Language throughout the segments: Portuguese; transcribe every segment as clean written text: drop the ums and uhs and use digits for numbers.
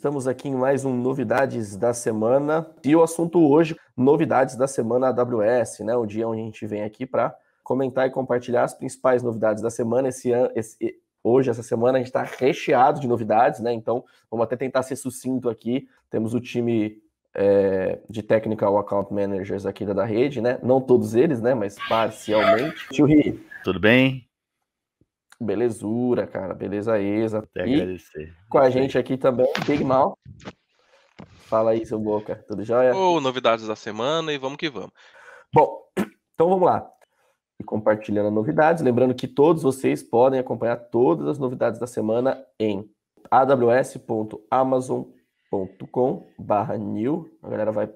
Estamos aqui em mais um Novidades da Semana. E o assunto hoje, Novidades da Semana AWS, né? O dia onde a gente vem aqui para comentar e compartilhar as principais novidades da semana. Essa semana, a gente está recheado de novidades, né? Então, vamos até tentar ser sucinto aqui. Temos o time de Technical Account Managers aqui da rede, né? Não todos eles, né? Mas parcialmente. Tio Ri. Tudo bem? Belezura, cara. Beleza, Exa. Até agradecer. Com a gente aqui também, Big Mal. Fala aí, seu Boca. Tudo jóia? Novidades da semana e vamos que vamos. Bom, então vamos lá. E compartilhando as novidades. Lembrando que todos vocês podem acompanhar todas as novidades da semana em aws.amazon.com/new. A galera vai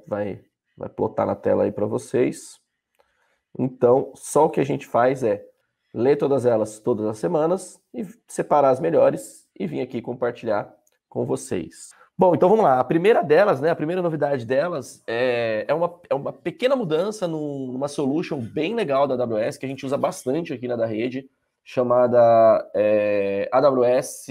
plotar na tela aí para vocês. Então, só o que a gente faz é ler todas elas todas as semanas e separar as melhores e vir aqui compartilhar com vocês. Bom, então vamos lá. A primeira delas, né? A primeira novidade delas é uma pequena mudança numa solution bem legal da AWS que a gente usa bastante aqui na da rede, chamada AWS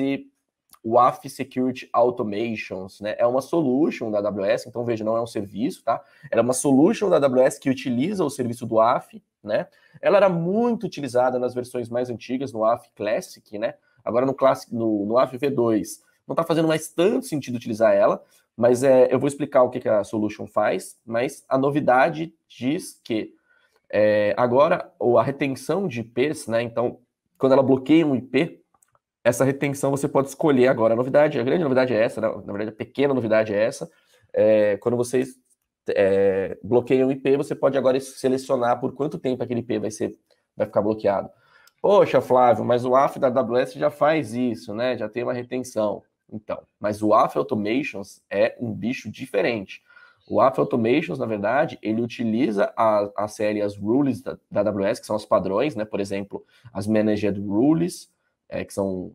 AF Security Automations, né? É uma solution da AWS, então veja, não é um serviço, tá? Ela é uma solution da AWS que utiliza o serviço do AF, né? Ela era muito utilizada nas versões mais antigas, no AF Classic, né? Agora no AF V2 não está fazendo mais tanto sentido utilizar ela, mas eu vou explicar o que a solution faz, mas a novidade diz que agora a retenção de IPs, né? Então, quando ela bloqueia um IP, essa retenção você pode escolher agora. A grande novidade é essa, né? Na verdade, a pequena novidade é essa. Quando vocês bloqueiam um IP, você pode agora selecionar por quanto tempo aquele IP vai ficar bloqueado. Poxa, Flávio, mas o AF da AWS já faz isso, né? Já tem uma retenção. Então, mas o AF Automations é um bicho diferente. O AF Automations, na verdade, ele utiliza a série, as rules da AWS, que são os padrões, né? Por exemplo, as Managed Rules, que são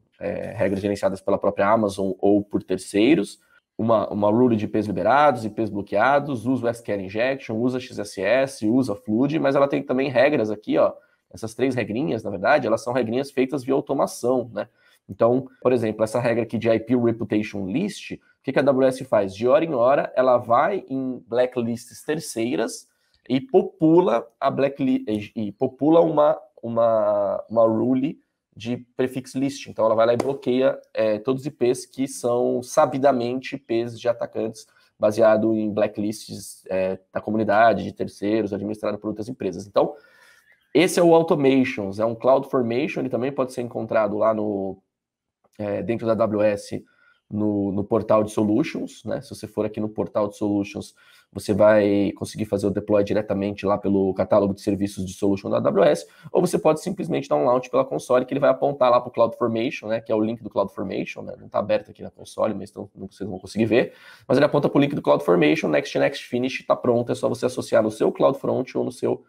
regras gerenciadas pela própria Amazon ou por terceiros, uma rule de IPs liberados, IPs bloqueados, usa o SQL Injection, usa XSS, usa Flood, mas ela tem também regras aqui, ó. Essas três regrinhas, na verdade, elas são regrinhas feitas via automação, né? Então, por exemplo, essa regra aqui de IP Reputation List, o que a AWS faz? De hora em hora, ela vai em blacklists terceiras e popula uma rule de prefix list. Então ela vai lá e bloqueia todos os IPs que são sabidamente IPs de atacantes baseado em blacklists da comunidade, de terceiros, administrado por outras empresas. Então, esse é o Automations, é um CloudFormation, ele também pode ser encontrado lá dentro da AWS no portal de Solutions, né? Se você for aqui no portal de Solutions, você vai conseguir fazer o deploy diretamente lá pelo catálogo de serviços de solution da AWS, ou você pode simplesmente dar um launch pela console, que ele vai apontar lá para o CloudFormation, né, que é o link do CloudFormation, né, não está aberto aqui na console, mas então vocês não vão conseguir ver, mas ele aponta para o link do CloudFormation, Next, Finish, está pronto, é só você associar no seu CloudFront ou no seu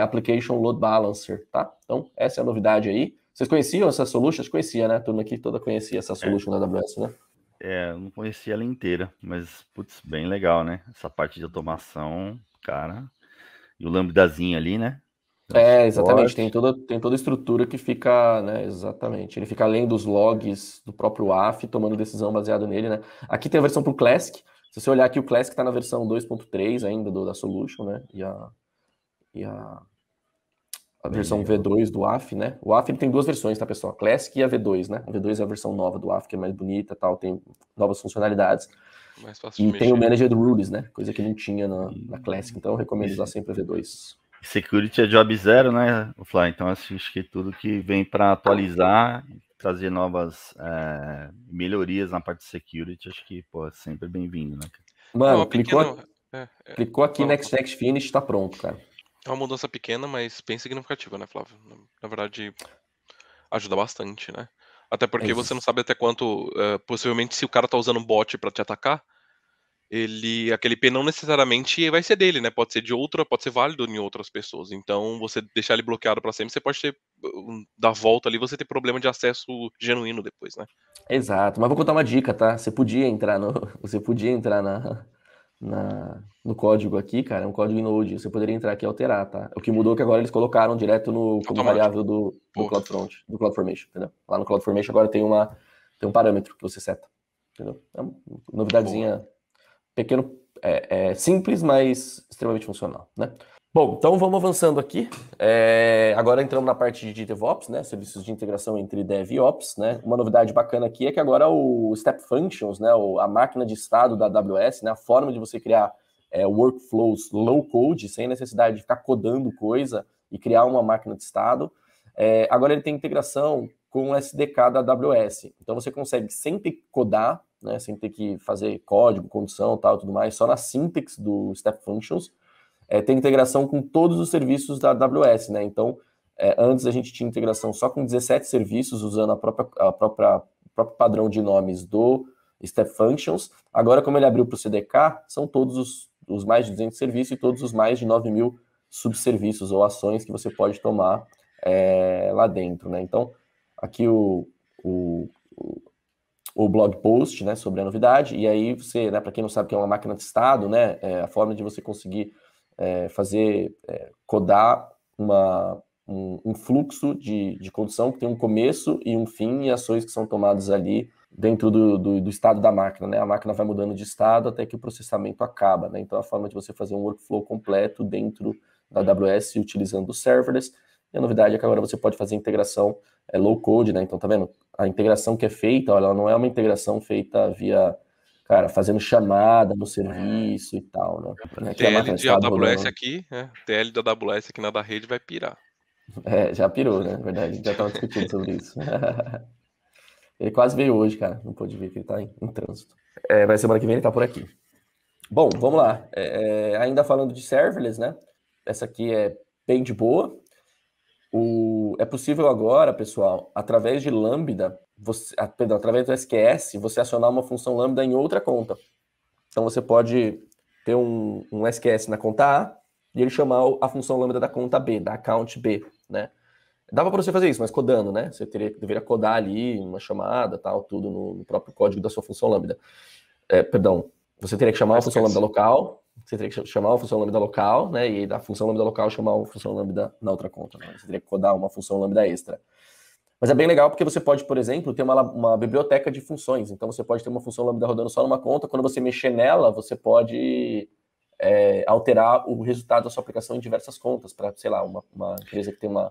Application Load Balancer, tá? Então, essa é a novidade aí. Vocês conheciam essa solution? Conhecia, né? A turma aqui toda conhecia essa solution da AWS, né? Eu não conhecia ela inteira, mas, putz, bem legal, né? Essa parte de automação, cara. E o lambdazinho ali, né? Exatamente. Tem toda a estrutura que fica, né? Exatamente. Ele fica além dos logs do próprio AF, tomando decisão baseado nele, né? Aqui tem a versão pro Classic. Se você olhar aqui, o Classic tá na versão 2.3 ainda da solution, né? A versão V2 do AF, né? O AF ele tem duas versões, tá, pessoal? A Classic e a V2, né? A V2 é a versão nova do AF, que é mais bonita e tal, tem novas funcionalidades. Mais fácil de mexer. Tem o Managed Rules, né? Coisa que não tinha na Classic, então eu recomendo usar sempre a V2. Security é job zero, né, Flá? Então acho que tudo que vem para atualizar, trazer novas melhorias na parte de security, acho que, pô, sempre é bem-vindo, né? Mano, clicou aqui, Next, Finish, tá pronto, cara. É uma mudança pequena, mas bem significativa, né, Flávio? Na verdade, ajuda bastante, né? Até porque você não sabe até quanto... possivelmente, se o cara tá usando um bot para te atacar, aquele IP não necessariamente vai ser dele, né? Pode ser de outra, pode ser válido em outras pessoas. Então, você deixar ele bloqueado para sempre, você pode dar volta ali, você ter problema de acesso genuíno depois, né? Exato. Mas vou contar uma dica, tá? Você podia entrar no código aqui, cara, é um código Node, você poderia entrar aqui e alterar, tá? O que mudou é que agora eles colocaram direto no como variável do CloudFront, do CloudFormation, entendeu? Lá no CloudFormation agora tem um parâmetro que você seta. Entendeu? É uma novidadezinha pequeno, simples, mas extremamente funcional, né? Bom, então vamos avançando aqui. Agora entramos na parte de DevOps, né? Serviços de integração entre Dev e Ops, né? Uma novidade bacana aqui é que agora o Step Functions, né? A máquina de estado da AWS, né? A forma de você criar workflows low code, sem necessidade de ficar codando coisa e criar uma máquina de estado. Agora ele tem integração com o SDK da AWS. Então você consegue, sem ter que codar, né? Sem ter que fazer código, condição, tal, tudo mais, só na sintaxe do Step Functions. Tem integração com todos os serviços da AWS, né? Então, antes a gente tinha integração só com 17 serviços, usando o próprio padrão de nomes do Step Functions. Agora, como ele abriu para o CDK, são todos os mais de 200 serviços e todos os mais de 9 mil subserviços ou ações que você pode tomar lá dentro, né? Então, aqui o blog post, né, sobre a novidade. E aí, você, né, para quem não sabe o que é uma máquina de estado, né, a forma de você conseguir codar um fluxo de condição que tem um começo e um fim e ações que são tomadas ali dentro do estado da máquina, né? A máquina vai mudando de estado até que o processamento acaba, né? Então, a forma de você fazer um workflow completo dentro da AWS utilizando o serverless. E a novidade é que agora você pode fazer integração low code, né? Então, tá vendo? A integração que é feita, olha, ela não é uma integração feita via... Cara, fazendo chamada no serviço e tal, né? Aqui TL de AWS aqui, né? TL da AWS aqui na da rede vai pirar. Já pirou, né? Na verdade, já estava discutindo sobre isso. Ele quase veio hoje, cara. Não pôde vir, porque ele está em trânsito. Mas semana que vem ele está por aqui. Bom, vamos lá. Ainda falando de serverless, né? Essa aqui é bem de boa. É possível agora, pessoal, através de Lambda... através do SQS, você acionar uma função Lambda em outra conta. Então, você pode ter um SQS na conta A e ele chamar a função Lambda da conta B, da account B, né? Dava para você fazer isso, mas codando, né? Você deveria codar ali uma chamada, tal, tudo no próprio código da sua função Lambda. Você teria que chamar a função Lambda local, você teria que chamar a função Lambda local, né? E da função Lambda local chamar a função Lambda na outra conta, né? Você teria que codar uma função Lambda extra. Mas é bem legal porque você pode, por exemplo, ter uma biblioteca de funções. Então, você pode ter uma função Lambda rodando só numa conta. Quando você mexer nela, você pode alterar o resultado da sua aplicação em diversas contas. Para, sei lá, uma empresa que tem uma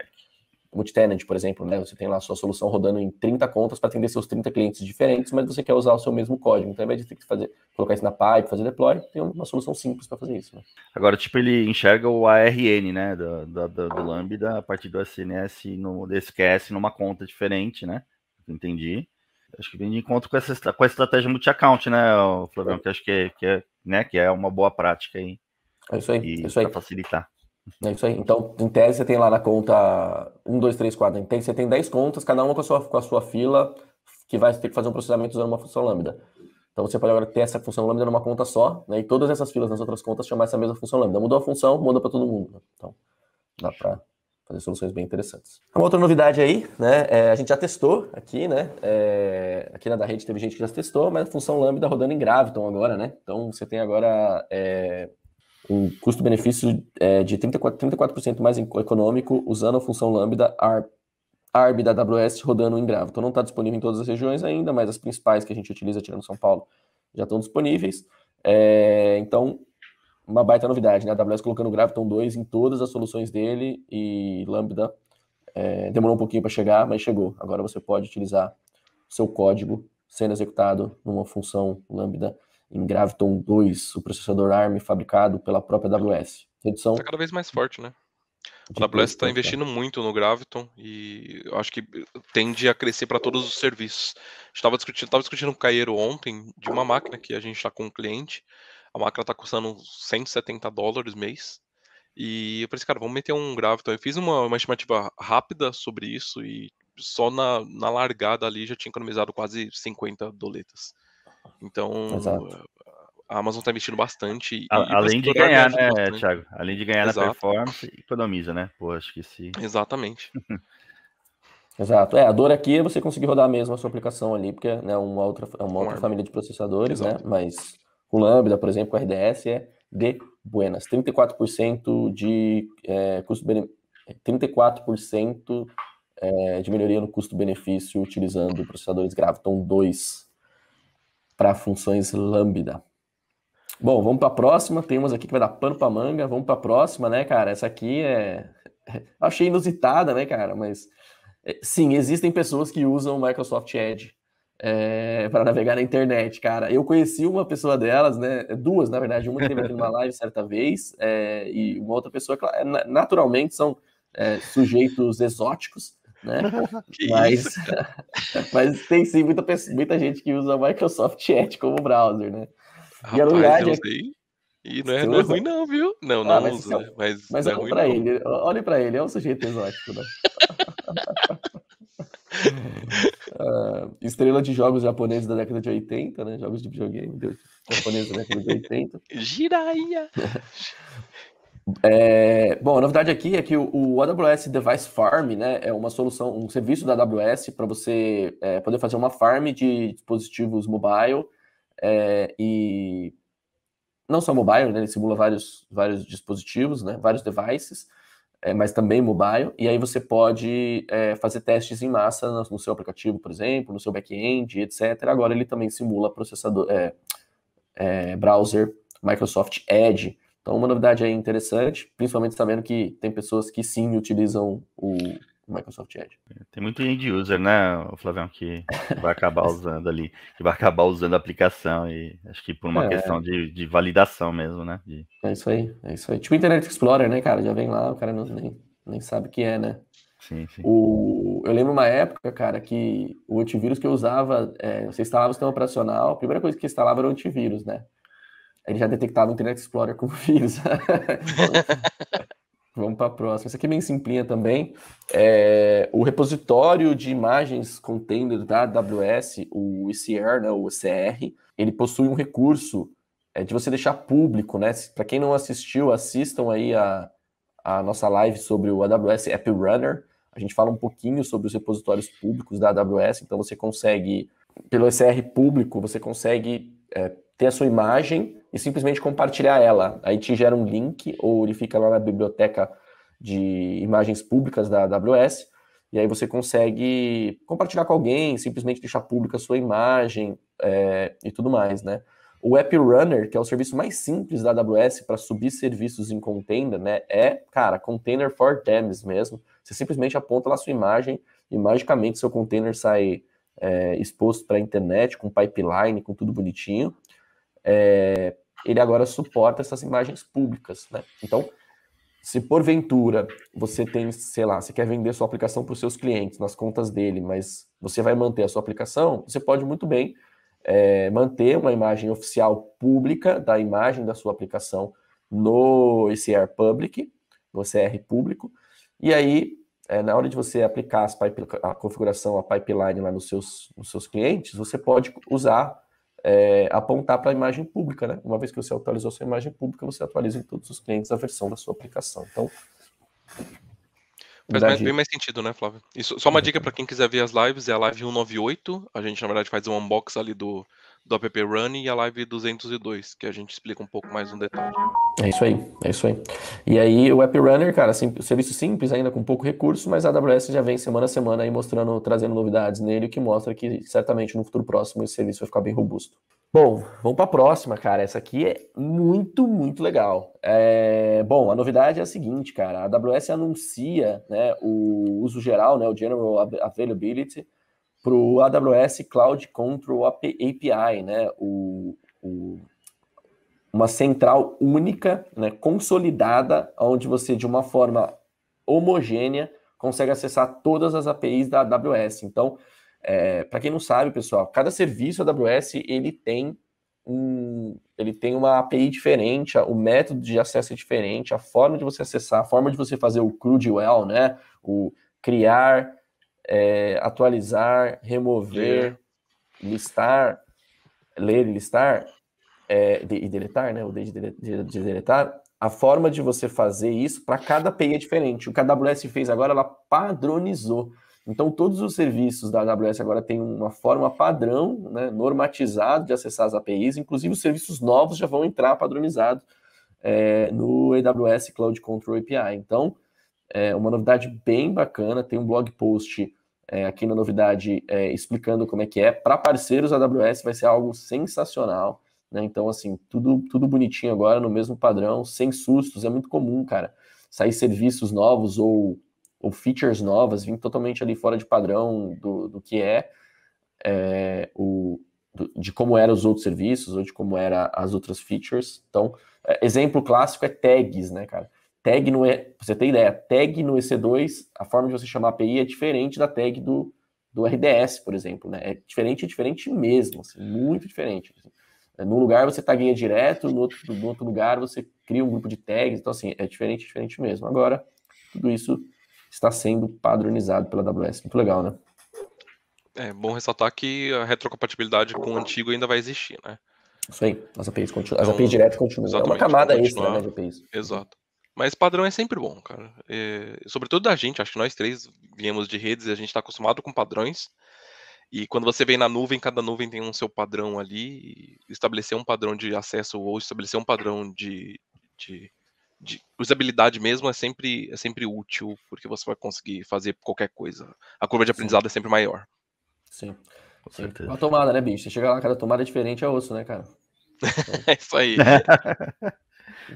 multi-tenant, por exemplo, né? Você tem lá a sua solução rodando em 30 contas para atender seus 30 clientes diferentes, mas você quer usar o seu mesmo código. Então, ao invés de ter que colocar isso na pipe, fazer deploy, tem uma solução simples para fazer isso, né? Agora, tipo, ele enxerga o ARN, né, do Lambda a partir do SNS, do SQS, numa conta diferente, né? Entendi. Acho que vem de encontro com a estratégia multi-account, né, Flavião? Que acho que é uma boa prática aí. É isso aí. É isso aí. Para facilitar. É isso aí. Então, em tese, você tem lá na conta 1, 2, 3, 4. Em tese, você tem 10 contas, cada uma com a sua fila, que vai ter que fazer um processamento usando uma função Lambda. Então, você pode agora ter essa função Lambda numa conta só, né? E todas essas filas nas outras contas chamar essa mesma função Lambda. Mudou a função, muda para todo mundo, né? Então, dá para fazer soluções bem interessantes. Uma outra novidade aí, né? A gente já testou aqui, né? Aqui na da rede teve gente que já testou, mas a função Lambda rodando em Graviton agora, né? Então, você tem agora... um custo-benefício de 34% mais econômico usando a função Lambda ARB da AWS rodando em Graviton. Não está disponível em todas as regiões ainda, mas as principais que a gente utiliza, tirando São Paulo, já estão disponíveis. Então, uma baita novidade, né? A AWS colocando Graviton 2 em todas as soluções dele e Lambda demorou um pouquinho para chegar, mas chegou. Agora você pode utilizar seu código sendo executado numa função Lambda em Graviton 2, o processador ARM fabricado pela própria AWS. Redução... Está cada vez mais forte, né? A AWS está investindo muito no Graviton e eu acho que tende a crescer para todos os serviços. A gente estava discutindo com o Caeiro ontem de uma máquina que a gente está com um cliente. A máquina está custando $170 mês. E eu pensei, cara, vamos meter um Graviton. Eu fiz uma estimativa rápida sobre isso e só na largada ali já tinha economizado quase $50. Então, exato. A Amazon está investindo bastante. Além de ganhar, né, bastante. Thiago? Além de ganhar, exato, na performance, economiza, né? Pô, acho que sim. Exatamente. Exato. A dor aqui é você conseguir rodar mesmo a sua aplicação ali, porque é, né, uma outra família de processadores, exato, né? Mas o Lambda, por exemplo, o RDS é de buenas. 34% de custo-benefício. 34% de melhoria no custo-benefício utilizando processadores Graviton 2. para funções Lambda. Bom, vamos para a próxima. Tem umas aqui que vai dar pano para manga. Vamos para a próxima, né, cara? Essa aqui é... achei inusitada, né, cara? Mas, sim, existem pessoas que usam o Microsoft Edge para navegar na internet, cara. Eu conheci uma pessoa delas, né? Duas, na verdade. Uma que teve aqui numa live certa vez e uma outra pessoa que naturalmente são sujeitos exóticos, né? Mas tem sim muita gente que usa o Microsoft Edge como browser, né? Rapaz, eu sei. E não é ruim não, viu? Não, não mas usa. Mas é ruim pra não. Ele. Olha pra ele, é um sujeito exótico, né? Estrela de jogos japoneses da década de 80, né? Jogos de videogame japoneses da década de 80. Jiraiya! Bom, a novidade aqui é que o AWS Device Farm, né, é uma solução, um serviço da AWS para você poder fazer uma farm de dispositivos mobile e não só mobile, né, ele simula vários dispositivos, né, vários devices, mas também mobile, e aí você pode fazer testes em massa no seu aplicativo, por exemplo, no seu back-end, etc. Agora ele também simula processador, browser Microsoft Edge. Então uma novidade aí interessante, principalmente sabendo que tem pessoas que sim utilizam o Microsoft Edge. Tem muito end user, né, Flavião, que vai acabar usando ali, que vai acabar usando a aplicação e acho que por uma questão de validação mesmo, né? É isso aí. Tipo Internet Explorer, né, cara? Já vem lá, o cara não, nem sabe o que é, né? Sim. Eu lembro uma época, cara, que o antivírus que eu usava, você instalava o sistema operacional, a primeira coisa que instalava era o antivírus, né? Ele já detectava o Internet Explorer como vírus. Vamos para a próxima. Essa aqui é bem simplinha também. O repositório de imagens container da AWS, o ECR, né, o ECR, ele possui um recurso de você deixar público, né? Para quem não assistiu, assistam aí a nossa live sobre o AWS App Runner. A gente fala um pouquinho sobre os repositórios públicos da AWS, então você consegue, pelo ECR público, você consegue ter a sua imagem e simplesmente compartilhar ela. Aí te gera um link, ou ele fica lá na biblioteca de imagens públicas da AWS, e aí você consegue compartilhar com alguém, simplesmente deixar pública a sua imagem e tudo mais, né? O App Runner, que é o serviço mais simples da AWS para subir serviços em container, né? Cara, container for Dems mesmo. Você simplesmente aponta lá a sua imagem e magicamente seu container sai exposto para a internet, com pipeline, com tudo bonitinho. Ele agora suporta essas imagens públicas, né? Então, se porventura você tem, sei lá, você quer vender sua aplicação para os seus clientes, nas contas dele, mas você vai manter a sua aplicação, você pode muito bem manter uma imagem oficial pública da imagem da sua aplicação no ECR Public, no ECR público, e aí, na hora de você aplicar a configuração, a pipeline lá nos seus clientes, você pode usar apontar para a imagem pública, né? Uma vez que você atualizou a sua imagem pública, você atualiza em todos os clientes a versão da sua aplicação. Então, faz bem mais sentido, né, Flávio? Isso, só uma dica para quem quiser ver as lives, é a live 198, a gente, na verdade, faz um unbox ali do app Run, e a live 202, que a gente explica um pouco mais no detalhe. É isso aí. E aí, o App Runner, cara, o serviço simples, ainda com pouco recurso, mas a AWS já vem semana a semana aí trazendo novidades nele, o que mostra que, certamente, no futuro próximo, esse serviço vai ficar bem robusto. Bom, vamos para a próxima, cara. Essa aqui é muito, muito legal. Bom, a novidade é a seguinte, cara. A AWS anuncia, né, o uso geral, né, o General Availability, para o AWS Cloud Control API, né? Uma central única, né? Consolidada, onde você, de uma forma homogênea, consegue acessar todas as APIs da AWS. Então, para quem não sabe, pessoal, cada serviço da AWS ele tem uma API diferente, o método de acesso é diferente, a forma de você acessar, a forma de você fazer o CRUDIWELL, né? O criar... atualizar, remover, ler e listar, e deletar, né? O de deletar. A forma de você fazer isso para cada API é diferente. O que a AWS fez agora, ela padronizou. Então, todos os serviços da AWS agora têm uma forma padrão, né, normatizada de acessar as APIs. Inclusive, os serviços novos já vão entrar padronizados no AWS Cloud Control API. Então, uma novidade bem bacana, tem um blog post aqui na novidade explicando como é que é. Para parceiros AWS vai ser algo sensacional, né? Então, assim, tudo bonitinho agora, no mesmo padrão, sem sustos. É muito comum, cara, sair serviços novos ou features novas, vir totalmente ali fora de padrão do que de como eram os outros serviços, ou de como eram as outras features. Então, exemplo clássico é tags, né, cara? Tag no E2, você tem ideia, tag no EC2, a forma de você chamar a API é diferente da tag do RDS, por exemplo, né? É diferente mesmo, assim, muito diferente. Num lugar você tagueia direto, no outro lugar você cria um grupo de tags, então assim, é diferente mesmo. Agora, tudo isso está sendo padronizado pela AWS, muito legal, né? É bom ressaltar que a retrocompatibilidade com o antigo ainda vai existir, né? Isso aí, as APIs, as APIs diretas continuam, é uma camada extra, né, de APIs. Exato. Mas padrão é sempre bom, cara. Sobretudo da gente, acho que nós três viemos de redes e a gente está acostumado com padrões. E quando você vem na nuvem, cada nuvem tem um seu padrão ali. E estabelecer um padrão de acesso ou estabelecer um padrão de usabilidade mesmo é sempre útil, porque você vai conseguir fazer qualquer coisa. A curva de aprendizado é sempre maior. Sim. Com certeza. Uma tomada, né, bicho? Você chega lá, cada tomada é diferente, é osso, né, cara? É isso aí.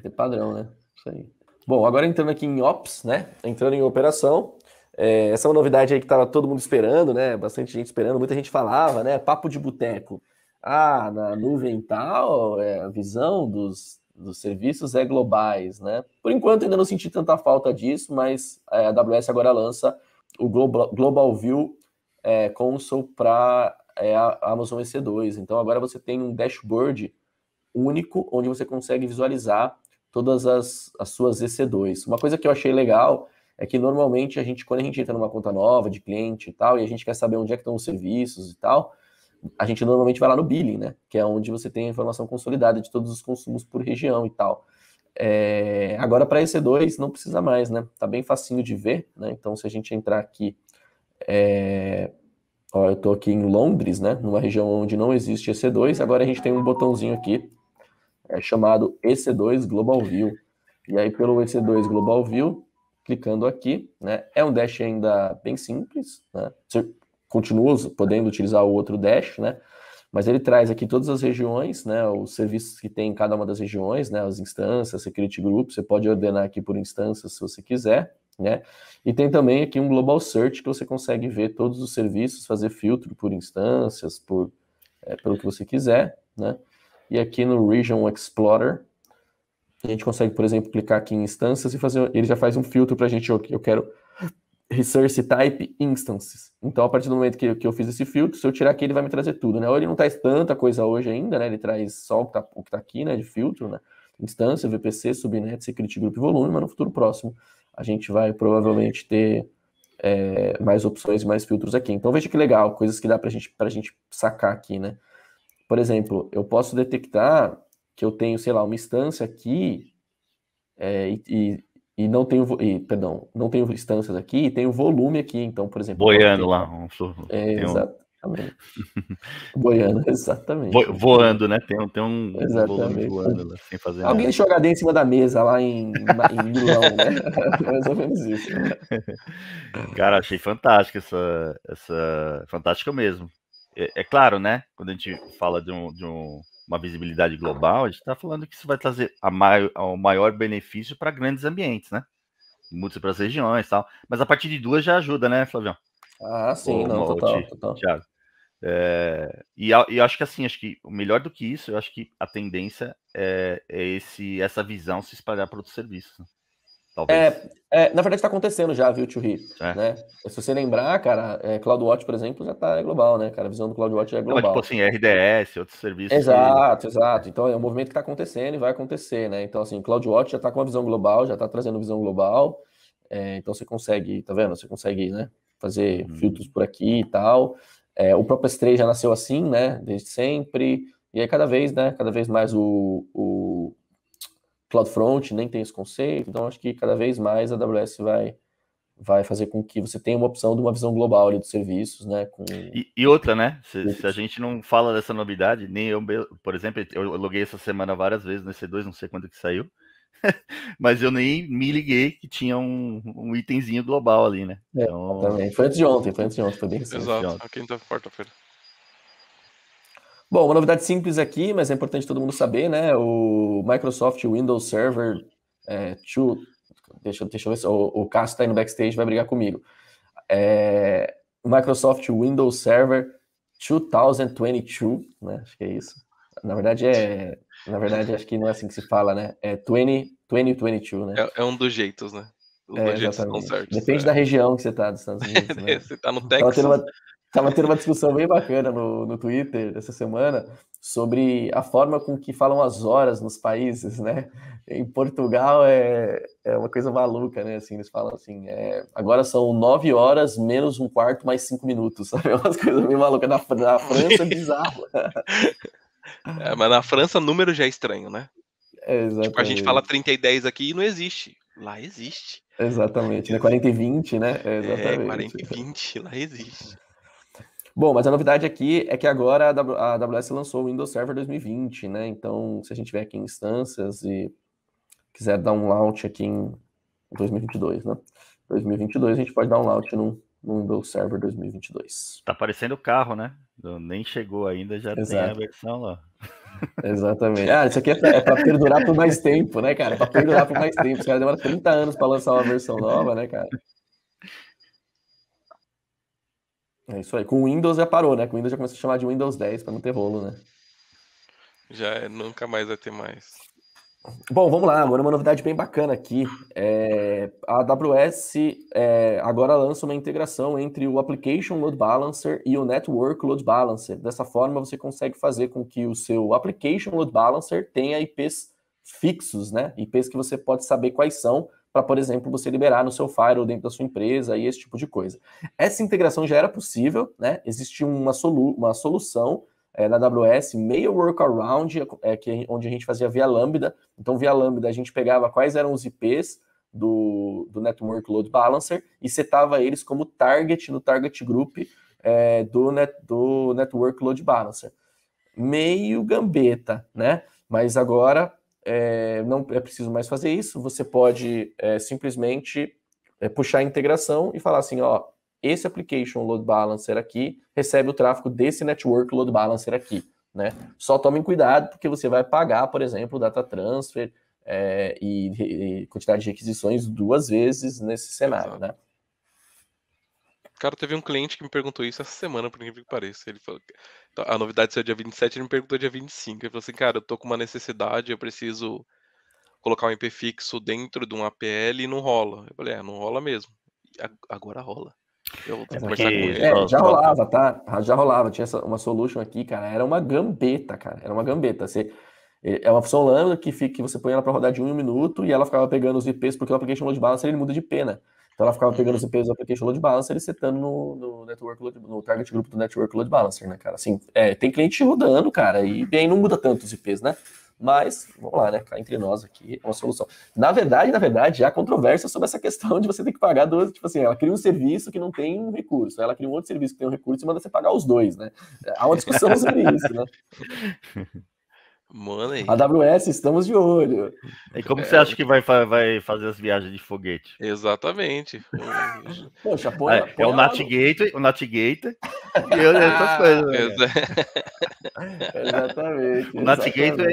É padrão, né? Isso aí. Bom, agora entrando aqui em Ops, né? Entrando em operação. Essa é uma novidade aí que estava todo mundo esperando, né? Bastante gente esperando, muita gente falava, né? Papo de boteco. Ah, na nuvem tal, a visão dos serviços é globais, né? Por enquanto ainda não senti tanta falta disso, mas a AWS agora lança o Global View Console para a Amazon EC2. Então agora você tem um dashboard único, onde você consegue visualizar todas as suas EC2. Uma coisa que eu achei legal é que normalmente quando a gente entra numa conta nova de cliente e tal, e a gente quer saber onde é que estão os serviços e tal, a gente normalmente vai lá no billing, né? Que é onde você tem a informação consolidada de todos os consumos por região e tal. Agora para EC2 não precisa mais, né? Tá bem facinho de ver, né? Então se a gente entrar aqui, eu tô aqui em Londres, né? Numa região onde não existe EC2, agora a gente tem um botãozinho aqui, chamado EC2 Global View. E aí, pelo EC2 Global View, clicando aqui, né? É um dash ainda bem simples, né? Você continua podendo utilizar o outro dash, né? Mas ele traz aqui todas as regiões, né? Os serviços que tem em cada uma das regiões, né? As instâncias, security groups, você pode ordenar aqui por instâncias se você quiser, né? E tem também aqui um Global Search, que você consegue ver todos os serviços, fazer filtro por instâncias, pelo que você quiser, né? E aqui no Region Explorer, a gente consegue, por exemplo, clicar aqui em instâncias e ele já faz um filtro para a gente. Eu quero Resource Type Instances. Então, a partir do momento que eu fiz esse filtro, se eu tirar aqui, ele vai me trazer tudo, né? Ou ele não traz tanta coisa hoje ainda, né? Ele traz só o que tá aqui, né? De filtro, né? Instância, VPC, Subnet, Security Group e Volume, mas no futuro próximo a gente vai provavelmente ter mais opções e mais filtros aqui. Então, veja que legal, coisas que dá pra gente sacar aqui, né? Por exemplo, eu posso detectar que eu tenho, sei lá, uma instância aqui e não tenho... Perdão, não tenho instâncias aqui e tenho volume aqui. Então, por exemplo... Boiando tenho... lá. Exatamente. Boiando, exatamente. Voando, né? Tem um volume voando lá, sem fazer nada. Alguém deixou HD em cima da mesa lá em Milão, né? Mais ou menos isso. Cara, achei fantástico essa... Fantástico mesmo. É claro, né? Quando a gente fala de uma visibilidade global, a gente está falando que isso vai trazer o maior benefício para grandes ambientes, né? Muitas para as regiões e tal. Mas a partir de duas já ajuda, né, Flavião? Ah, sim, total. Thiago. E acho que acho que o melhor do que isso, eu acho que a tendência é essa visão se espalhar para outros serviços. Na verdade está acontecendo já, viu, Tio Ri? Né? Se você lembrar, cara, CloudWatch, por exemplo, já está global, né, cara? A visão do CloudWatch é global. Mas, tipo assim, RDS, outros serviços... Exato. Então é um movimento que está acontecendo e vai acontecer, né? Então, assim, CloudWatch já está com uma visão global, já está trazendo visão global. Então você consegue, tá vendo? Você consegue, né, fazer filtros por aqui e tal. O próprio S3 já nasceu assim, né? Desde sempre. E aí cada vez mais o CloudFront nem tem esse conceito, então acho que cada vez mais a AWS vai fazer com que você tenha uma opção de uma visão global ali dos serviços, né? E outra, né? Se a gente não fala dessa novidade, nem eu, por exemplo, eu loguei essa semana várias vezes no EC2, não sei quando que saiu, mas eu nem me liguei que tinha um itemzinho global ali, né? É, então... também. Foi antes de ontem, foi bem recente. Exato, a quinta, quarta-feira. Bom, uma novidade simples aqui, mas é importante todo mundo saber, né? O Microsoft Windows Server 2, deixa eu ver se o Cássio está aí no backstage, vai brigar comigo. Microsoft Windows Server 2022, né? Acho que é isso. Na verdade, acho que não é assim que se fala, né? É 2022, né? É um dos jeitos, né? Os jeitos estão certos. Depende da região que você está dos Estados Unidos, né? Você está no Texas. Tava tendo uma discussão bem bacana no Twitter essa semana sobre a forma com que falam as horas nos países, né? Em Portugal é uma coisa maluca, né? Assim, eles falam assim, agora são 9 horas menos um quarto mais 5 minutos, sabe? Umas coisas meio malucas. Na França é bizarro. Mas na França número já é estranho, né? Exatamente. Tipo, a gente fala 30 e 10 aqui e não existe. Lá existe. Exatamente, né? 40 e 20, né? Exatamente. 40 e 20, lá existe. Bom, mas a novidade aqui é que agora a AWS lançou o Windows Server 2020, né? Então, se a gente vier aqui em instâncias e quiser dar um launch aqui em 2022, né? 2022 a gente pode dar um launch no Windows Server 2022. Tá parecendo o carro, né? Nem chegou ainda, já tem a versão lá. Exatamente. Ah, isso aqui é para perdurar por mais tempo, né, cara? É para perdurar por mais tempo. Os caras demoram 30 anos para lançar uma versão nova, né, cara? É isso aí. Com o Windows já parou, né? Com o Windows já começa a chamar de Windows 10 para não ter rolo, né? Já nunca mais vai ter mais. Bom, vamos lá. Agora uma novidade bem bacana aqui. A AWS agora lança uma integração entre o Application Load Balancer e o Network Load Balancer. Dessa forma, você consegue fazer com que o seu Application Load Balancer tenha IPs fixos, né? IPs que você pode saber quais são, para, por exemplo, você liberar no seu firewall dentro da sua empresa e esse tipo de coisa. Essa integração já era possível, né? Existe uma solução na AWS, meio workaround, onde a gente fazia via Lambda. Então, via Lambda, a gente pegava quais eram os IPs do Network Load Balancer e setava eles como target no target group do Network Load Balancer. Meio gambeta, né? Mas agora... não é preciso mais fazer isso, você pode simplesmente puxar a integração e falar assim, ó, esse Application Load Balancer aqui recebe o tráfego desse Network Load Balancer aqui, né? Só tomem cuidado, porque você vai pagar, por exemplo, data transfer e quantidade de requisições 2 vezes nesse cenário, exato, né? Cara, teve um cliente que me perguntou isso essa semana, por incrível que pareça. Ele falou que a novidade saiu dia 27, ele me perguntou dia 25. Ele falou assim, cara, eu tô com uma necessidade, eu preciso colocar um IP fixo dentro de um APL e não rola. Eu falei, não rola mesmo. Agora rola. Eu vou conversar com ele. Já rolava, tá? Já rolava. Tinha uma solution aqui, cara. Era uma gambeta, cara. Era uma gambeta. É uma função Lambda que você põe ela pra rodar de 1 minuto e ela ficava pegando os IPs, porque o Application Load Balancer ele muda de IP, né? Então ela ficava pegando os IPs do Application Load Balancer e setando no target group do Network Load Balancer, né, cara? Assim, tem cliente rodando, cara, e bem, não muda tanto os IPs, né? Mas, vamos lá, né, cá entre nós aqui, é uma solução. Na verdade, já há controvérsia sobre essa questão de você ter que pagar 2, tipo assim, ela cria um serviço que não tem um recurso, ela cria um outro serviço que tem um recurso e manda você pagar os 2, né? Há uma discussão sobre isso, né? Money. AWS, estamos de olho. E como você acha que vai fazer as viagens de foguete? Exatamente. Poxa, põe o Navigator, e essas coisas. Exatamente. O Navigator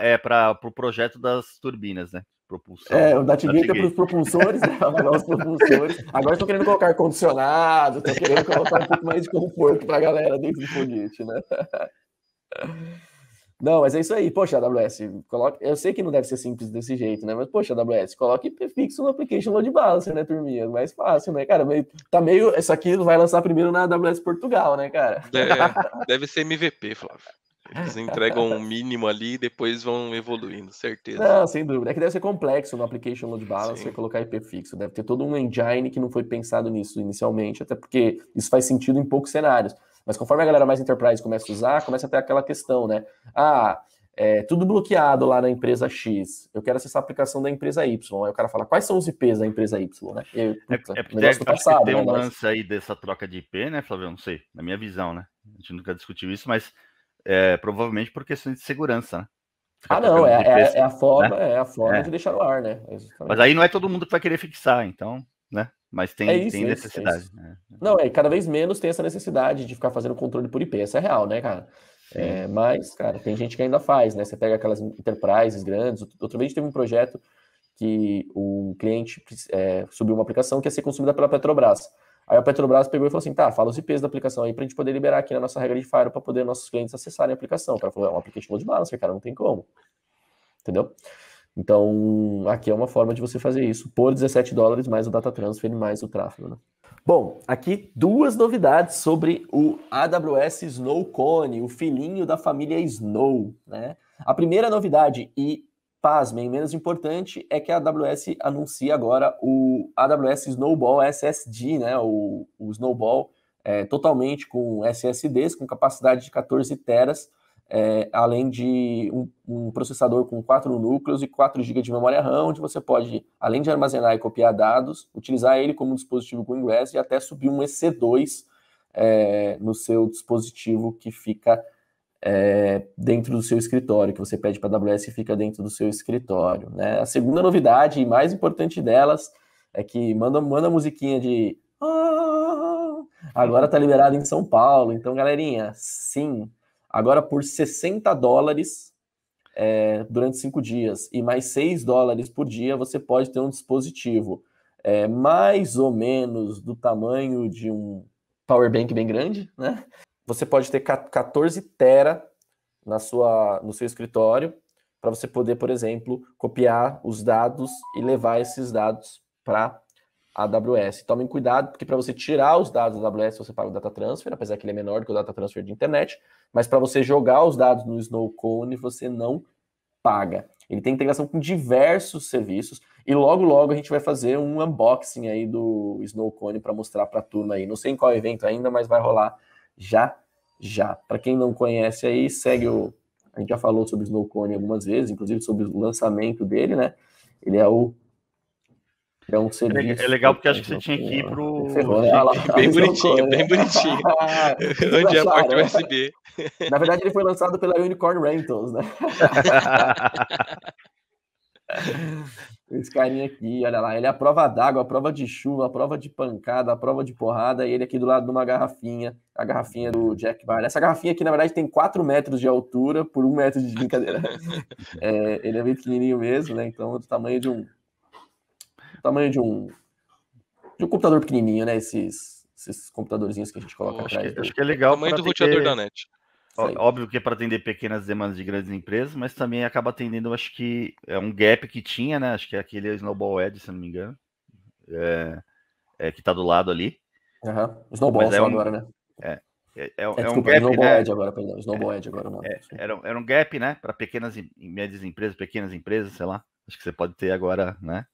é para o projeto das turbinas, né? Propulsão. O Navigator é para os propulsores, né? Os propulsores. Agora estou querendo colocar ar-condicionado, estou querendo colocar um pouco mais de conforto para a galera dentro do foguete, né? Não, mas é isso aí. Poxa, AWS, eu sei que não deve ser simples desse jeito, né? Mas, poxa, AWS, coloque IP fixo no Application Load Balancer, né, turminha? Mais fácil, né, cara? Isso aqui vai lançar primeiro na AWS Portugal, né, cara? Deve ser MVP, Flávio. Eles entregam um mínimo ali e depois vão evoluindo, certeza. Não, sem dúvida. É que deve ser complexo no Application Load Balancer colocar IP fixo. Deve ter todo um engine que não foi pensado nisso inicialmente, até porque isso faz sentido em poucos cenários. Mas conforme a galera mais enterprise começa a usar, começa a ter aquela questão, né? Tudo bloqueado lá na empresa X. Eu quero acessar a aplicação da empresa Y. Aí o cara fala, quais são os IPs da empresa Y, né? Tem um lance aí dessa troca de IP, né, Flávio? Eu não sei, na minha visão, né? A gente nunca discutiu isso, mas provavelmente por questão de segurança, né? Ah, não, é a forma de deixar no ar, né? Exatamente. Mas aí não é todo mundo que vai querer fixar, então, né? Mas tem, tem necessidade. Né? Não, cada vez menos tem essa necessidade de ficar fazendo controle por IP. Essa é real, né, cara? É, mas, cara, tem gente que ainda faz, né? Você pega aquelas enterprises grandes. Outra vez teve um projeto que um cliente subiu uma aplicação que ia ser consumida pela Petrobras. Aí a Petrobras pegou e falou assim, tá, fala os IPs da aplicação aí pra gente poder liberar aqui na nossa regra de firewall pra poder nossos clientes acessarem a aplicação. O cara falou, é um Application Load Balancer, cara, não tem como. Entendeu? Então, aqui é uma forma de você fazer isso por $17 mais o data transfer e mais o tráfego, né? Bom, aqui duas novidades sobre o AWS Snow Cone, o filhinho da família Snow, né? A primeira novidade e, pasmem, menos importante, é que a AWS anuncia agora o AWS Snowball SSD, né? O Snowball totalmente com SSDs, com capacidade de 14 teras, além de um processador com 4 núcleos e 4 GB de memória RAM, onde você pode, além de armazenar e copiar dados, utilizar ele como um dispositivo com ingress e até subir um EC2 no seu dispositivo que fica... dentro do seu escritório, que você pede para a AWS e fica dentro do seu escritório, né? A segunda novidade, e mais importante delas, é que manda a musiquinha de... Agora está liberado em São Paulo, então, galerinha, sim, agora por $60 durante 5 dias e mais $6 por dia, você pode ter um dispositivo mais ou menos do tamanho de um powerbank bem grande, né? Você pode ter 14 tera no seu escritório para você poder, por exemplo, copiar os dados e levar esses dados para a AWS. Tomem cuidado, porque para você tirar os dados da AWS, você paga o Data Transfer, apesar que ele é menor do que o Data Transfer de internet, mas para você jogar os dados no Snow Cone, você não paga. Ele tem integração com diversos serviços e logo, logo a gente vai fazer um unboxing aí do Snow Cone para mostrar para a turma aí. Não sei em qual evento ainda, mas vai rolar já. Para quem não conhece aí, segue o... A gente já falou sobre o Snow Cone algumas vezes, inclusive sobre o lançamento dele, né? Ele é o... É um serviço... É legal porque acho que você tinha que ir pro... Bem bonitinho, bem bonitinho. Onde é a porta USB. Na verdade, ele foi lançado pela Unicorn Rentals, né? Esse carinha aqui, olha lá, ele é a prova d'água, a prova de chuva, a prova de pancada, a prova de porrada, e ele aqui do lado de uma garrafinha, a garrafinha do Jack Bar. Essa garrafinha aqui, na verdade, tem 4 metros de altura por 1 metro de brincadeira. Ele é bem pequenininho mesmo, né? Então, do tamanho de um... computador pequenininho, né? Esses computadorzinhos que a gente coloca atrás. Acho que é legal. O tamanho do roteador da NET. Óbvio que é para atender pequenas demandas de grandes empresas, mas também acaba atendendo, acho que é um gap que tinha, né? Acho que é aquele Snowball Edge, se não me engano, que está do lado ali. Snowball agora, né? Desculpa, é um gap, Snowball, né? Edge agora, perdão. Snowball Edge agora, não. Era um gap, né? Para pequenas e médias empresas, sei lá. Acho que você pode ter agora, né?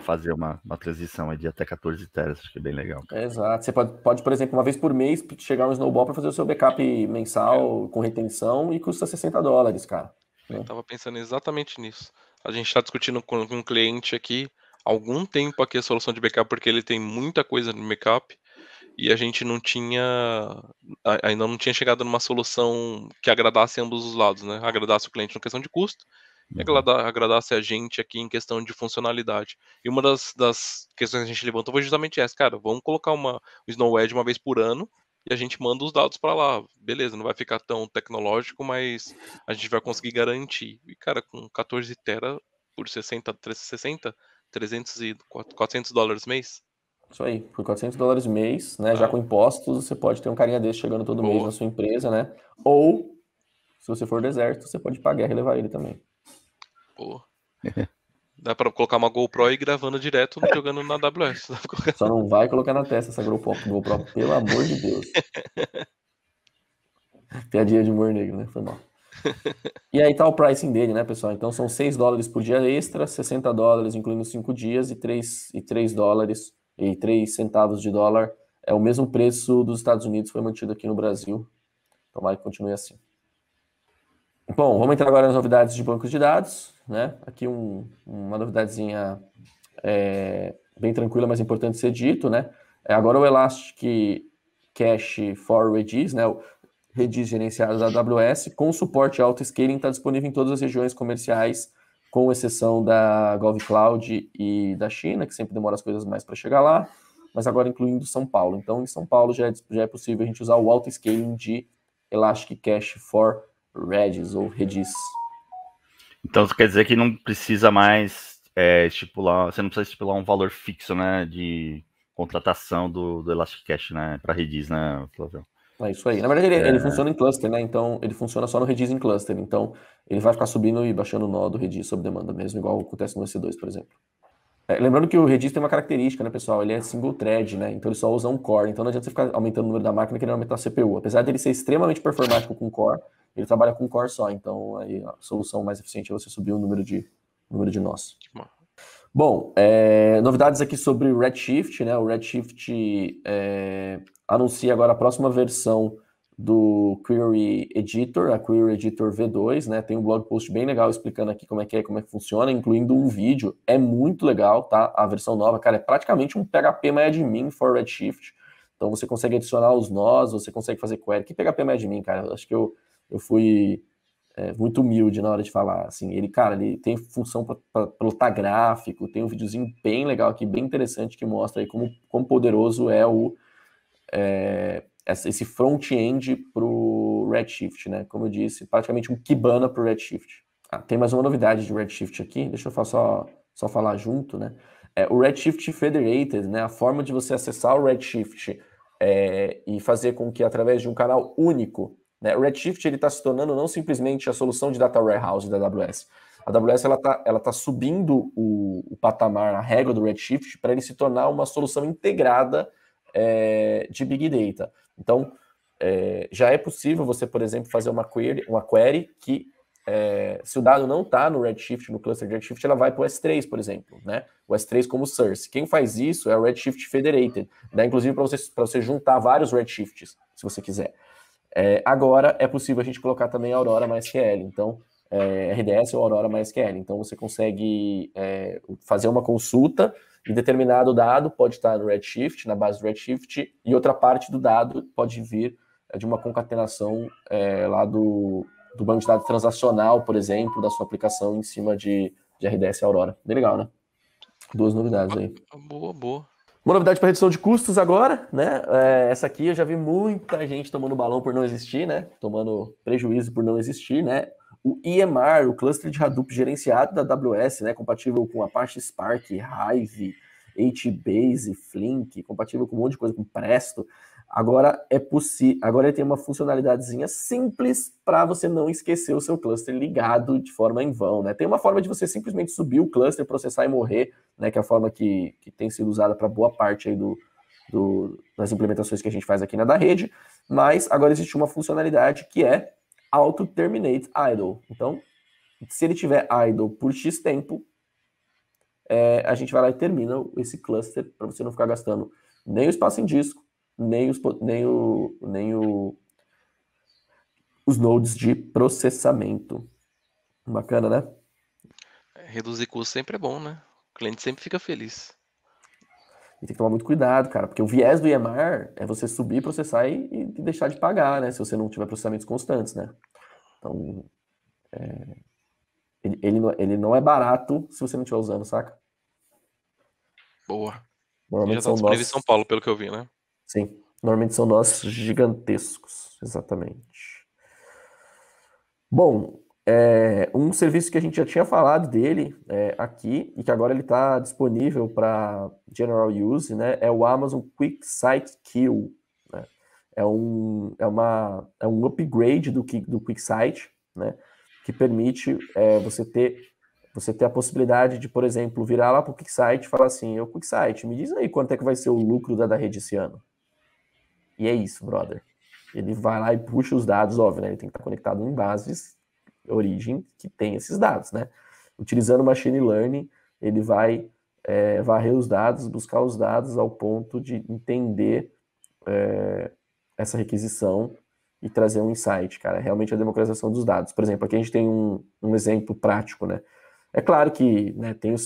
Fazer uma transição aí de até 14 teras, acho que é bem legal. Exato, você pode, por exemplo, uma vez por mês chegar um Snowball para fazer o seu backup mensal com retenção e custa $60, cara. Eu estava pensando exatamente nisso. A gente está discutindo com um cliente aqui há algum tempo aqui a solução de backup, porque ele tem muita coisa no backup e a gente não tinha, ainda não tinha chegado numa solução que agradasse ambos os lados, né? Agradasse o cliente na questão de custo, agradasse a gente aqui em questão de funcionalidade. E uma das questões que a gente levantou foi justamente essa, cara, vamos colocar o Snow Edge uma vez por ano e a gente manda os dados para lá, beleza, não vai ficar tão tecnológico, mas a gente vai conseguir garantir. E, cara, com 14 tera por 400 dólares mês. Isso aí, por $400 mês, né, já com impostos, você pode ter um carinha desse chegando todo mês na sua empresa, né, ou, se você for do exército, você pode ir pra guerra e levar ele também. Pô. Dá pra colocar uma GoPro e ir gravando direto, jogando na AWS. Só não vai colocar na testa essa GoPro, pelo amor de Deus. Piadinha de humor negro, né? Foi mal. E aí tá o pricing dele, né, pessoal? Então são $6 por dia extra, $60 incluindo 5 dias e $3 de dólar. É o mesmo preço dos Estados Unidos, foi mantido aqui no Brasil. Tomara que continue assim. Bom, vamos entrar agora nas novidades de bancos de dados, né? Aqui uma novidadezinha bem tranquila, mas importante ser dito, né? Agora o Elastic Cache for Redis, né? Redis gerenciadas da AWS, com suporte auto-scaling, está disponível em todas as regiões comerciais, com exceção da GovCloud e da China, que sempre demora as coisas mais para chegar lá, mas agora incluindo São Paulo. Então, em São Paulo já é possível a gente usar o auto-scaling de Elastic Cache for Redis, ou Redis. Então, quer dizer que não precisa mais estipular, você não precisa estipular um valor fixo, né, de contratação do Elastic Cache, né, para Redis, né, Flávio? É isso aí. Na verdade, ele funciona em cluster, né? Então, ele funciona só no Redis em cluster. Então, ele vai ficar subindo e baixando o nó do Redis sob demanda mesmo, igual acontece no EC2, por exemplo. Lembrando que o Redis tem uma característica, né, pessoal? Ele é single thread, né? Então, ele só usa um core. Então, não adianta você ficar aumentando o número da máquina querendo aumentar a CPU. Apesar dele ser extremamente performático com core, ele trabalha com core só. Então, aí, a solução mais eficiente é você subir o número de nós. Bom, novidades aqui sobre o Redshift, né? O Redshift anuncia agora a próxima versão do Query Editor, a Query Editor V2, né? Tem um blog post bem legal explicando aqui como é que funciona, incluindo um vídeo. É muito legal, tá? A versão nova, cara, é praticamente um PHP MyAdmin for Redshift. Então você consegue adicionar os nós, você consegue fazer query. Que PHP MyAdmin, cara? Acho que eu fui... muito humilde na hora de falar, assim, ele tem função para plotar gráfico, tem um videozinho bem legal aqui, bem interessante, que mostra aí como poderoso é esse front-end para o Redshift, né, como eu disse, praticamente um Kibana para o Redshift. Ah, tem mais uma novidade de Redshift aqui, deixa eu só falar junto, né, o Redshift Federated, né, a forma de você acessar o Redshift e fazer com que através de um canal único, o Redshift está se tornando não simplesmente a solução de data warehouse da AWS. A AWS ela tá subindo o patamar, a regra do Redshift, para ele se tornar uma solução integrada de Big Data. Então, já é possível você, por exemplo, fazer uma query que, se o dado não está no Redshift, no cluster de Redshift, ela vai para o S3, por exemplo, né? O S3 como source. Quem faz isso é o Redshift Federated, né? Inclusive para você juntar vários Redshifts, se você quiser. Agora é possível a gente colocar também Aurora MySQL, então RDS ou Aurora MySQL, então você consegue fazer uma consulta e determinado dado pode estar no Redshift, na base do Redshift, e outra parte do dado pode vir de uma concatenação lá do banco de dados transacional, por exemplo, da sua aplicação em cima de RDS e Aurora. Bem legal, né? Duas novidades aí. Boa. Uma novidade para redução de custos agora, né? Essa aqui eu já vi muita gente tomando balão por não existir, né? Tomando prejuízo por não existir, né? O EMR, o cluster de Hadoop gerenciado da AWS, né? Compatível com Apache Spark, Hive, HBase, Flink, compatível com um monte de coisa, com Presto. Agora ele tem uma funcionalidadezinha simples para você não esquecer o seu cluster ligado de forma em vão, né? Tem uma forma de você simplesmente subir o cluster, processar e morrer, né? Que é a forma que tem sido usada para boa parte aí das implementações que a gente faz aqui na da rede. Mas agora existe uma funcionalidade que é auto-terminate idle. Então, se ele tiver idle por X tempo, a gente vai lá e termina esse cluster para você não ficar gastando nem o espaço em disco, nem os nodes de processamento. Bacana, né? Reduzir custo sempre é bom, né? O cliente sempre fica feliz. E tem que tomar muito cuidado, cara, porque o viés do EMR é você subir, processar e deixar de pagar, né? Se você não tiver processamentos constantes, né? Então, ele não é barato se você não estiver usando, saca? Boa. Normalmente já está disponível em São Paulo, pelo que eu vi, né? Sim, normalmente são nós gigantescos, exatamente. Bom, um serviço que a gente já tinha falado dele aqui, e que agora ele está disponível para general use, né, é o Amazon Quick Site Kill, né? É um upgrade do Quick Site, né, que permite você ter a possibilidade de, por exemplo, virar lá para o Quick Site e falar assim: ô Quick Site, me diz aí quanto é que vai ser o lucro da rede esse ano. E é isso, brother. Ele vai lá e puxa os dados, óbvio, né? Ele tem que estar conectado em bases origem que tem esses dados, né? Utilizando machine learning, ele vai varrer os dados, buscar os dados ao ponto de entender essa requisição e trazer um insight, cara. Realmente a democratização dos dados. Por exemplo, aqui a gente tem um exemplo prático, né? É claro que, né, tem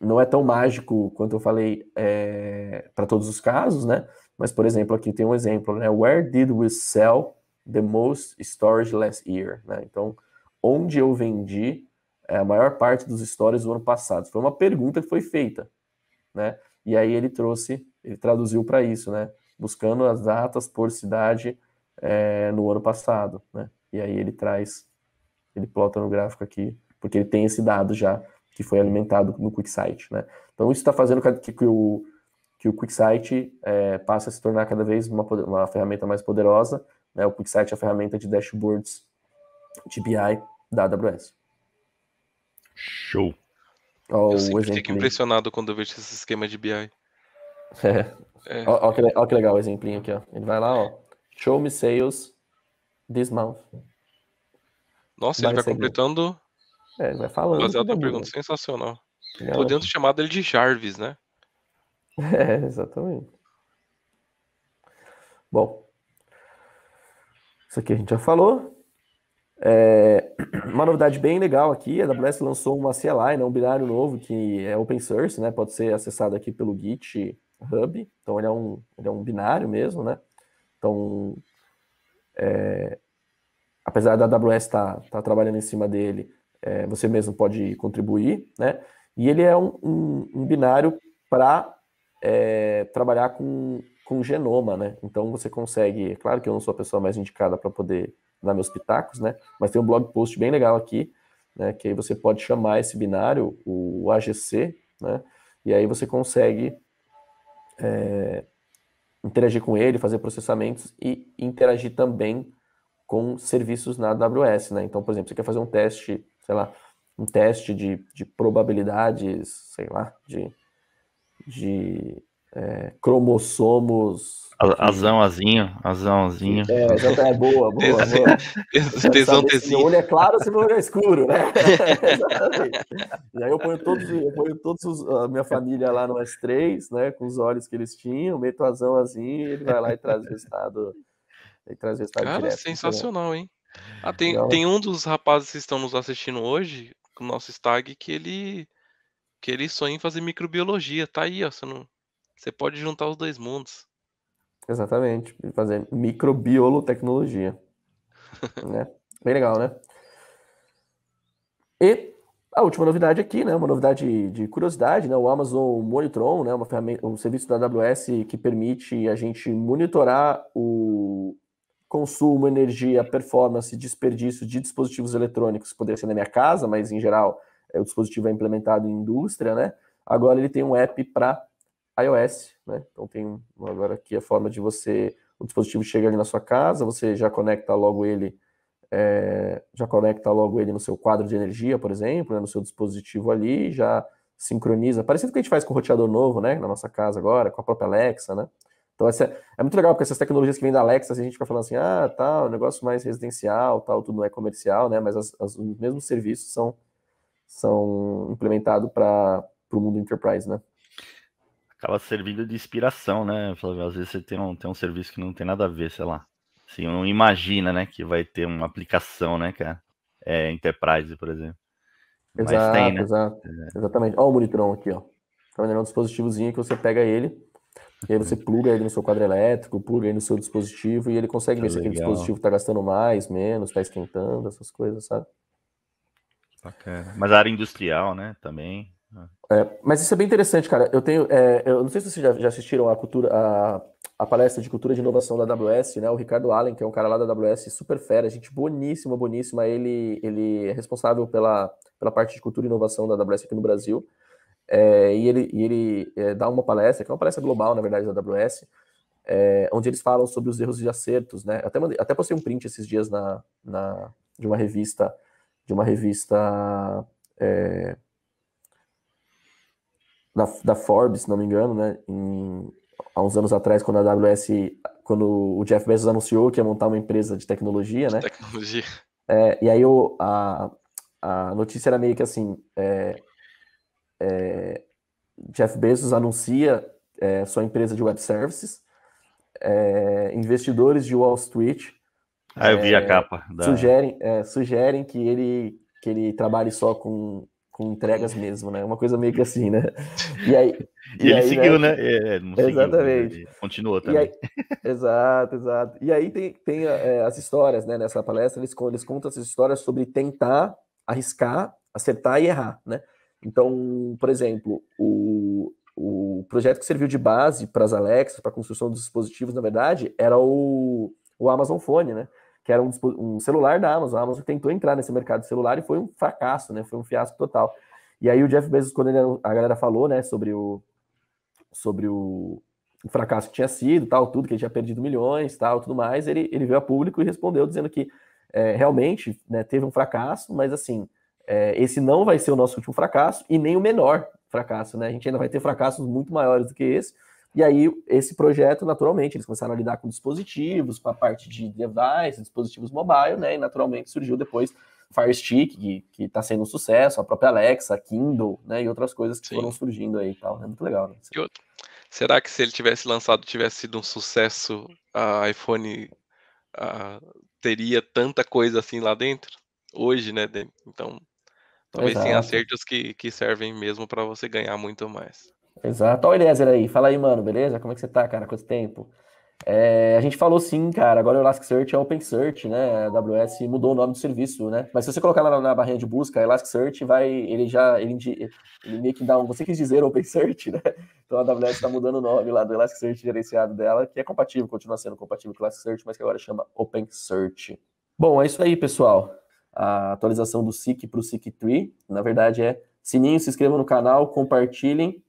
não é tão mágico quanto eu falei para todos os casos, né? Mas, por exemplo, aqui tem um exemplo, né? Where did we sell the most storage last year? Né? Então, onde eu vendi a maior parte dos stories do ano passado? Foi uma pergunta que foi feita, né? E aí ele trouxe, ele traduziu para isso, né? Buscando as datas por cidade no ano passado, né? E aí ele traz, ele plota no gráfico aqui, porque ele tem esse dado já que foi alimentado no QuickSight, né? Então isso está fazendo que o QuickSight passe a se tornar cada vez uma ferramenta mais poderosa, né? O QuickSight é a ferramenta de dashboards de BI da AWS. Show! Oh, eu sempre fico impressionado quando eu vejo esse esquema de BI. Olha que legal o exemplinho aqui, ó. Ele vai lá, ó. Show me sales this month. Nossa, ele vai completando. É, ele vai falando. Baseado na pergunta, sensacional. Legal. Podendo chamar ele de Jarvis, né? É, exatamente. Bom, isso aqui a gente já falou. Uma novidade bem legal aqui, a AWS lançou uma CLI, né, um binário novo que é open source, né, pode ser acessado aqui pelo GitHub, então ele é um binário mesmo, né? Então, apesar da AWS estar trabalhando em cima dele, você mesmo pode contribuir, né? E ele é um binário para trabalhar com genoma, né? Então você consegue, é claro que eu não sou a pessoa mais indicada para poder dar meus pitacos, né? Mas tem um blog post bem legal aqui, né? Que aí você pode chamar esse binário, o AGC, né? E aí você consegue interagir com ele, fazer processamentos e interagir também com serviços na AWS, né? Então, por exemplo, você quer fazer um teste, sei lá, um teste de probabilidades, sei lá, de cromossomos... Azãozinho. Boa. Se meu olho é claro, se meu olho é escuro, né? Exatamente. E aí eu ponho todos a minha família lá no S3, né? Com os olhos que eles tinham, meto azãozinho e ele vai lá e traz o resultado. Cara, direto, sensacional, né? Hein? Ah, tem um dos rapazes que estão nos assistindo hoje, com o nosso stag, que ele sonha em fazer microbiologia. Tá aí, ó. Você pode juntar os dois mundos. Exatamente. Fazer microbiolotecnologia. Né? Bem legal, né? E a última novidade aqui, né? Uma novidade de curiosidade, né? O Amazon Monitron, né? Uma ferramenta, um serviço da AWS que permite a gente monitorar o consumo, energia, performance, desperdício de dispositivos eletrônicos. Poderia ser na minha casa, mas em geral o dispositivo é implementado em indústria, né? Agora ele tem um app para iOS, né? Então tem agora aqui a forma de você... O dispositivo chega ali na sua casa, você já conecta logo ele no seu quadro de energia, por exemplo, né? No seu dispositivo ali, já sincroniza. Parecido com o que a gente faz com o roteador novo, né? Na nossa casa agora, com a própria Alexa, né? Então é muito legal, porque essas tecnologias que vêm da Alexa, a gente fica falando assim, ah, tal, negócio mais residencial, tal, tudo não é comercial, né? Mas os mesmos serviços são implementados para o mundo enterprise, né? Acaba servindo de inspiração, né, Flávio? Às vezes você tem um serviço que não tem nada a ver, sei lá. Assim, não imagina, né, que vai ter uma aplicação, né, cara? Enterprise, por exemplo. Mas exato, tem, né? Exato. Exatamente. Olha o Monitron aqui, ó. É um dispositivozinho que você pega ele, e aí você pluga ele no seu quadro elétrico, pluga ele no seu dispositivo, e ele consegue ver se aquele dispositivo tá gastando mais, menos, tá esquentando, essas coisas, sabe? Bacana. Mas a área industrial, né, também... mas isso é bem interessante, cara. Eu não sei se vocês já assistiram a palestra de cultura de inovação da AWS, né? O Ricardo Allen, que é um cara lá da AWS, super fera, gente boníssima. Ele é responsável pela parte de cultura e inovação da AWS aqui no Brasil. E ele dá uma palestra, que é uma palestra global, na verdade, da AWS, onde eles falam sobre os erros e acertos, né? Até postei um print esses dias de uma revista. Da Forbes, se não me engano, né? Há uns anos atrás, quando o Jeff Bezos anunciou que ia montar uma empresa de tecnologia, né? Tecnologia. E aí a notícia era meio que assim, Jeff Bezos anuncia sua empresa de web services, investidores de Wall Street... eu vi a capa. Sugerem que ele trabalhe só com com entregas mesmo, né? Uma coisa meio que assim, né? E aí, e ele aí, seguiu, né? Exatamente. Seguiu, continuou também. Aí, exato. E aí tem as histórias, né? Nessa palestra, eles contam essas histórias sobre tentar, arriscar, acertar e errar, né? Então, por exemplo, o projeto que serviu de base para as Alexas, para a construção dos dispositivos, na verdade, era o Amazon Phone, né? Que era um celular da Amazon. A Amazon tentou entrar nesse mercado celular e foi um fracasso, né? Foi um fiasco total. E aí o Jeff Bezos, quando a galera falou, né, sobre o fracasso que tinha sido, tal, tudo, que ele tinha perdido milhões, tal, tudo mais, ele veio a público e respondeu dizendo que realmente, né, teve um fracasso, mas assim, esse não vai ser o nosso último fracasso e nem o menor fracasso, né? A gente ainda vai ter fracassos muito maiores do que esse. E aí, esse projeto, naturalmente, eles começaram a lidar com dispositivos, com a parte de device, dispositivos mobile, né? E naturalmente surgiu depois Fire Stick, que está sendo um sucesso, a própria Alexa, Kindle, né? E outras coisas que foram surgindo aí e tal. É muito legal, né? Será que se ele tivesse lançado, tivesse sido um sucesso, a iPhone teria tanta coisa assim lá dentro? Hoje, né? Então, talvez tenha acertos que servem mesmo para você ganhar muito mais. Exato. Olha o Eliezer aí. Fala aí, mano, beleza? Como é que você tá, cara? Quanto tempo? A gente falou sim, cara. Agora o Elasticsearch é OpenSearch, né? A AWS mudou o nome do serviço, né? Mas se você colocar lá na barrinha de busca, Elasticsearch vai... Ele meio que dá um... Você quis dizer OpenSearch, né? Então a AWS tá mudando o nome lá do Elasticsearch gerenciado dela, que é compatível, continua sendo compatível com o Elasticsearch, mas que agora chama OpenSearch. Bom, é isso aí, pessoal. A atualização do SIC para o SIC3. Na verdade é sininho, se inscrevam no canal, compartilhem,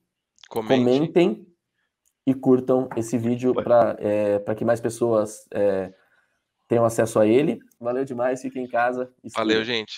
Comentem e curtam esse vídeo para que mais pessoas tenham acesso a ele. Valeu demais, fiquem em casa. Valeu, gente.